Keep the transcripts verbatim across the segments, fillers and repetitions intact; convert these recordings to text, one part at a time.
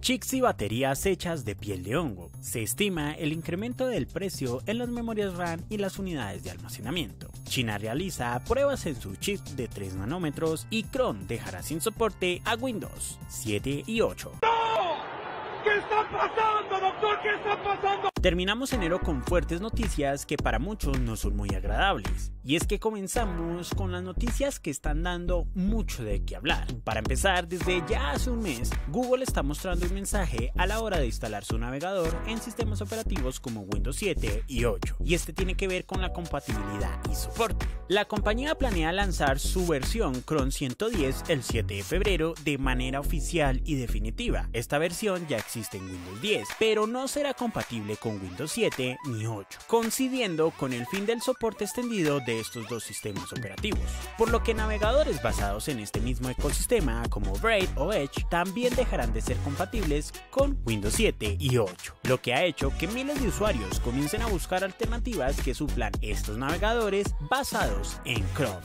Chips y baterías hechas de piel de hongo. Se estima el incremento del precio en las memorias RAM y las unidades de almacenamiento. China realiza pruebas en su chip de tres nanómetros y Chrome dejará sin soporte a Windows siete y ocho. ¡No! ¿Qué está pasando, doctor? ¿Qué está pasando? Terminamos enero con fuertes noticias que para muchos no son muy agradables, y es que comenzamos con las noticias que están dando mucho de qué hablar. Para empezar, desde ya hace un mes, Google está mostrando un mensaje a la hora de instalar su navegador en sistemas operativos como Windows siete y ocho, y este tiene que ver con la compatibilidad y soporte. La compañía planea lanzar su versión Chrome ciento diez el siete de febrero de manera oficial y definitiva. Esta versión ya existe en Windows diez, pero no será compatible con Windows siete ni ocho, coincidiendo con el fin del soporte extendido de estos dos sistemas operativos, por lo que navegadores basados en este mismo ecosistema como Brave o Edge también dejarán de ser compatibles con Windows siete y ocho, lo que ha hecho que miles de usuarios comiencen a buscar alternativas que suplan estos navegadores basados en Chrome.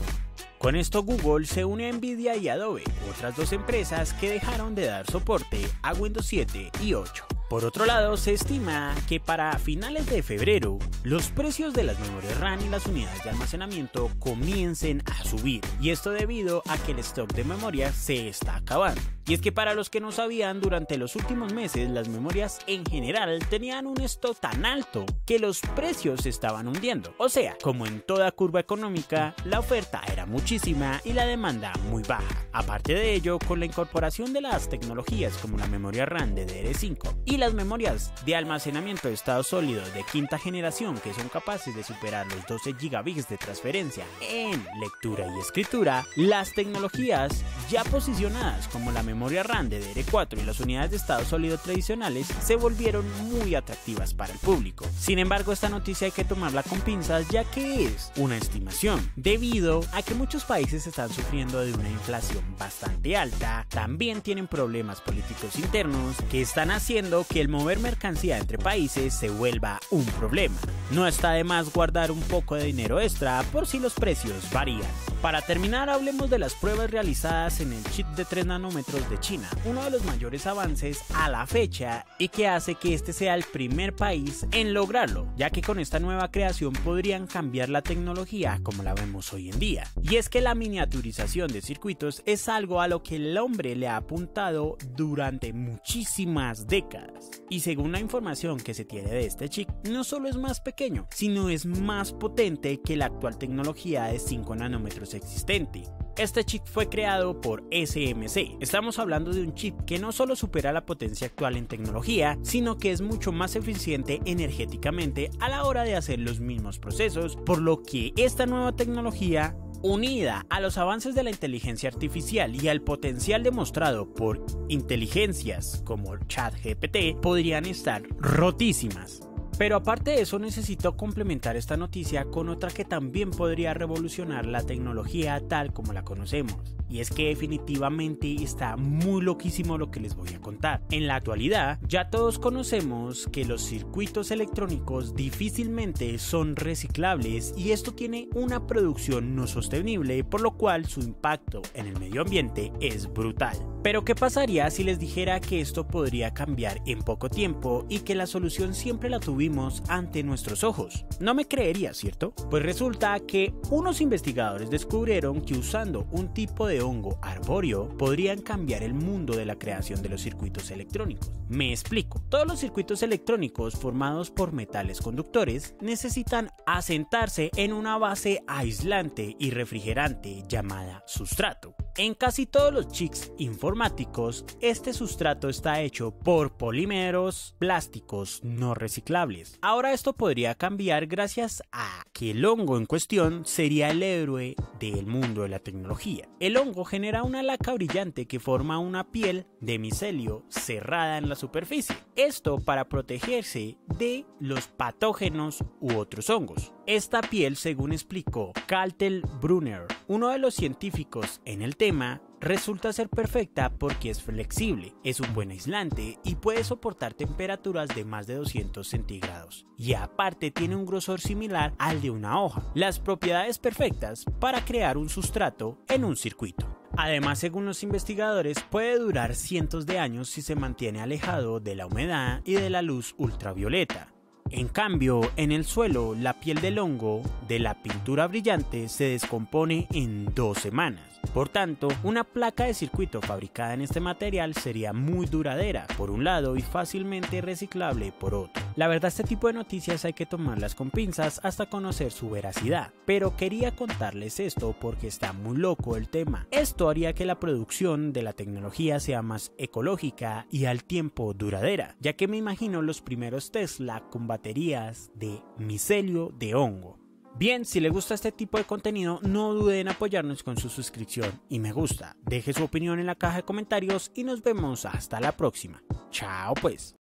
Con esto, Google se une a Nvidia y Adobe, otras dos empresas que dejaron de dar soporte a Windows siete y ocho. Por otro lado, se estima que para finales de febrero, los precios de las memorias RAM y las unidades de almacenamiento comiencen a subir, y esto debido a que el stock de memoria se está acabando. Y es que para los que no sabían, durante los últimos meses las memorias en general tenían un stock tan alto que los precios se estaban hundiendo. O sea, como en toda curva económica, la oferta era muchísima y la demanda muy baja. Aparte de ello, con la incorporación de las tecnologías como la memoria RAM de D D R cinco y las memorias de almacenamiento de estado sólido de quinta generación, que son capaces de superar los doce gigabytes de transferencia en lectura y escritura, las tecnologías ya posicionadas como la memoria RAM de D D R cuatro y las unidades de estado sólido tradicionales se volvieron muy atractivas para el público. Sin embargo, esta noticia hay que tomarla con pinzas, ya que es una estimación, debido a que muchos países están sufriendo de una inflación bastante alta, también tienen problemas políticos internos que están haciendo que que el mover mercancía entre países se vuelva un problema. No está de más guardar un poco de dinero extra por si los precios varían. Para terminar, hablemos de las pruebas realizadas en el chip de tres nanómetros de China, uno de los mayores avances a la fecha y que hace que este sea el primer país en lograrlo, ya que con esta nueva creación podrían cambiar la tecnología como la vemos hoy en día. Y es que la miniaturización de circuitos es algo a lo que el hombre le ha apuntado durante muchísimas décadas. Y según la información que se tiene de este chip, no solo es más pequeño, sino es más potente que la actual tecnología de cinco nanómetros existente. Este chip fue creado por S M C. Estamos hablando de un chip que no solo supera la potencia actual en tecnología, sino que es mucho más eficiente energéticamente a la hora de hacer los mismos procesos, por lo que esta nueva tecnología, unida a los avances de la inteligencia artificial y al potencial demostrado por inteligencias como ChatGPT, podrían estar rotísimas. Pero aparte de eso, necesito complementar esta noticia con otra que también podría revolucionar la tecnología tal como la conocemos. Y es que definitivamente está muy loquísimo lo que les voy a contar. En la actualidad, ya todos conocemos que los circuitos electrónicos difícilmente son reciclables, y esto tiene una producción no sostenible, por lo cual su impacto en el medio ambiente es brutal. Pero ¿qué pasaría si les dijera que esto podría cambiar en poco tiempo y que la solución siempre la tuvimos ante nuestros ojos? No me creería, ¿cierto? Pues resulta que unos investigadores descubrieron que usando un tipo de hongo arbóreo podrían cambiar el mundo de la creación de los circuitos electrónicos. Me explico. Todos los circuitos electrónicos formados por metales conductores necesitan asentarse en una base aislante y refrigerante llamada sustrato. En casi todos los chips informáticos, este sustrato está hecho por polímeros plásticos no reciclables. Ahora esto podría cambiar gracias a que el hongo en cuestión sería el héroe del mundo de la tecnología. El hongo genera una laca brillante que forma una piel de micelio cerrada en la superficie. Esto para protegerse de los patógenos u otros hongos. Esta piel, según explicó Kaltel Brunner, uno de los científicos en el tema, resulta ser perfecta porque es flexible, es un buen aislante y puede soportar temperaturas de más de doscientos centígrados, y aparte tiene un grosor similar al de una hoja. Las propiedades perfectas para crear un sustrato en un circuito. Además, según los investigadores, puede durar cientos de años si se mantiene alejado de la humedad y de la luz ultravioleta. En cambio, en el suelo, la piel del hongo de la pintura brillante se descompone en dos semanas. Por tanto, una placa de circuito fabricada en este material sería muy duradera, por un lado, y fácilmente reciclable por otro. La verdad, este tipo de noticias hay que tomarlas con pinzas hasta conocer su veracidad, pero quería contarles esto porque está muy loco el tema. Esto haría que la producción de la tecnología sea más ecológica y al tiempo duradera, ya que me imagino los primeros Tesla con baterías de micelio de hongo. Bien, si le gusta este tipo de contenido, no dude en apoyarnos con su suscripción y me gusta. Deje su opinión en la caja de comentarios y nos vemos hasta la próxima. Chao pues.